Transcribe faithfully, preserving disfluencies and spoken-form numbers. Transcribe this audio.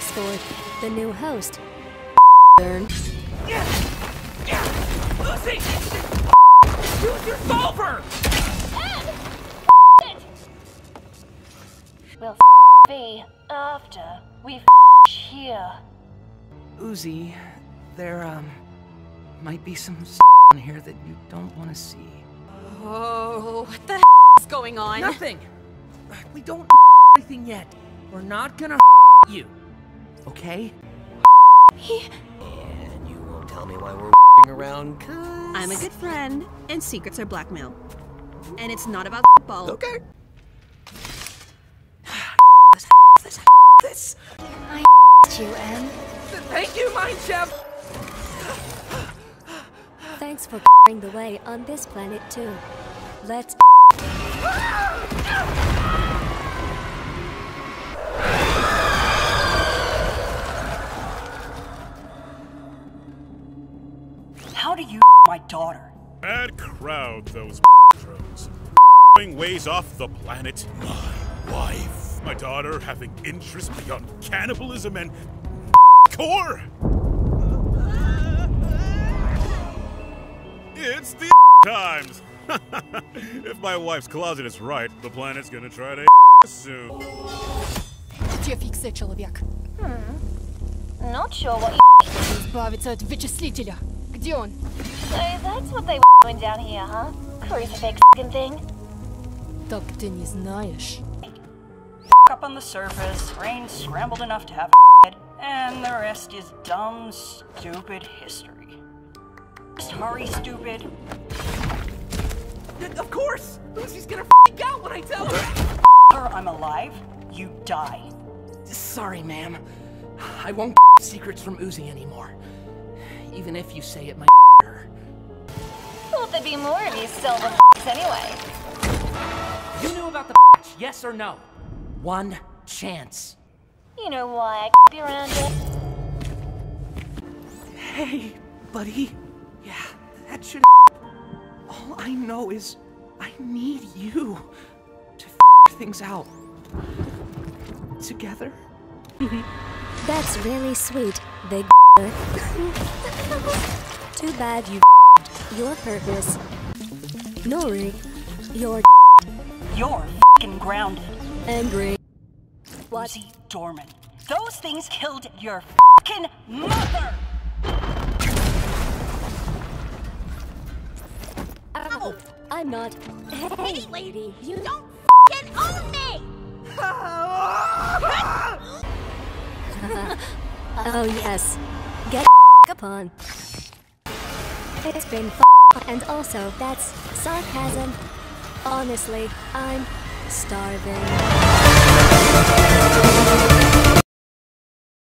Discord, the new host. Learn. Yeah. Yeah. Lucy! Use your solver! Ann! It! We'll be after we here. Uzi, there, um, might be some in here that you don't want to see. Oh, what the is going on? Nothing! We don't anything yet. We're not gonna you. Okay? He... And you won't tell me why we're around, cause... I'm a good friend, and secrets are blackmail. And it's not about ball. Okay. this, this, this. I you, Ann. Thank you, Mind Chef! Thanks for carrying the way on this planet, too. Let's... How do you my daughter? Bad crowd, those drones. Ways off the planet. My wife. My daughter having interests beyond cannibalism and core. It's the times. If my wife's closet is right, the planet's gonna try to soon. Hmm. Not sure what you... So that's what they were doing down here, huh? Crucifix-ing thing. Так ты не знаешь. Up on the surface, brain scrambled enough to have a head, and the rest is dumb, stupid history. Sorry, stupid. Of course! Lucy's gonna f***ing out when I tell her! Her, I'm alive, you die. Sorry, ma'am. I won't get secrets from Uzi anymore. Even if you say it might her. Well, there'd be more of these silver anyway. You knew about the yes or no? One chance. You know why I be around it. Hey, buddy. Yeah, that should... All I know is I need you to things out. Together. That's really sweet, big... Too bad you your purpose. Nori, you're You're f***ing grounded. Angry. What? Lucy Dorman. Those things killed your f***ing mother! Ow! I'm not. Hey, hey lady, you don't f***ing own me! Oh yes. Get upon. It's been f and also that's sarcasm. Honestly, I'm starving.